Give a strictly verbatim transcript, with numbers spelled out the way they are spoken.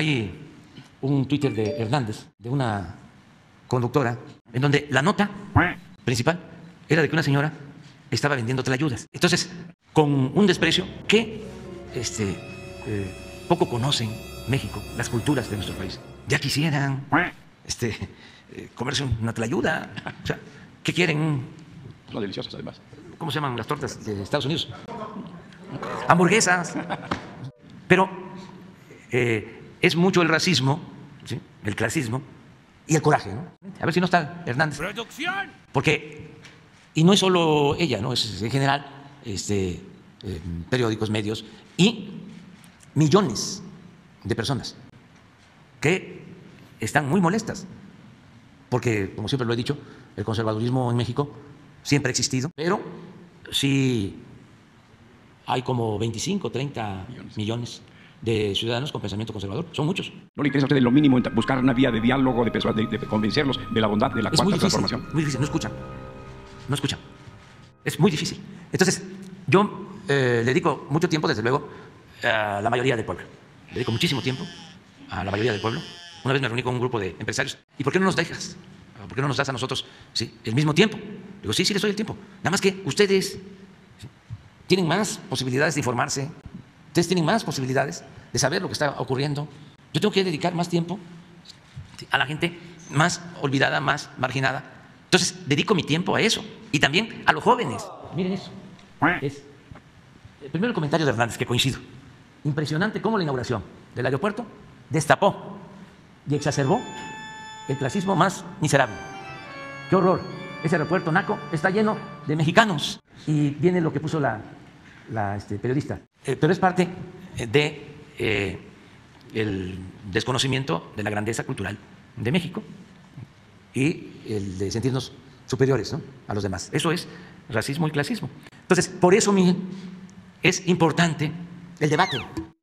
Hay un Twitter de Hernández, de una conductora, en donde la nota principal era de que una señora estaba vendiendo tlayudas. Entonces, con un desprecio que este, eh, poco conocen México, las culturas de nuestro país. Ya quisieran este, eh, comerse una tlayuda. O sea, ¿qué quieren? Son deliciosas, además. ¿Cómo se llaman las tortas de Estados Unidos? Hamburguesas. Pero eh, es mucho el racismo, ¿sí?, el clasismo y el coraje, ¿no? A ver si no está Hernández. ¡Producción! Porque, y no es solo ella, ¿no? Es en general este, eh, periódicos, medios y millones de personas que están muy molestas. Porque, como siempre lo he dicho, el conservadurismo en México siempre ha existido, pero sí hay como veinticinco, treinta millones. millones de ciudadanos con pensamiento conservador. Son muchos. ¿No le interesa a ustedes lo mínimo buscar una vía de diálogo, de, de, de convencerlos de la bondad de la cuarta transformación? Es muy difícil, no escuchan, no escuchan. Es muy difícil. Entonces, yo eh, le dedico mucho tiempo, desde luego, a la mayoría del pueblo. Le dedico muchísimo tiempo a la mayoría del pueblo. Una vez me reuní con un grupo de empresarios. ¿Y por qué no nos dejas? ¿Por qué no nos das a nosotros sí, el mismo tiempo? Digo, sí, sí les doy el tiempo. Nada más que ustedes tienen más posibilidades de informarse, ustedes tienen más posibilidades de saber lo que está ocurriendo. Yo tengo que dedicar más tiempo a la gente más olvidada, más marginada. Entonces, dedico mi tiempo a eso y también a los jóvenes. Miren eso. Es el primer comentario de Hernández, que coincido. Impresionante cómo la inauguración del aeropuerto destapó y exacerbó el clasismo más miserable. ¡Qué horror! Ese aeropuerto naco está lleno de mexicanos. Y viene lo que puso la, la este, periodista. Eh, pero es parte de, eh, el desconocimiento de la grandeza cultural de México y el de sentirnos superiores, ¿no?, a los demás. Eso es racismo y clasismo. Entonces, por eso, Miguel, es importante el debate.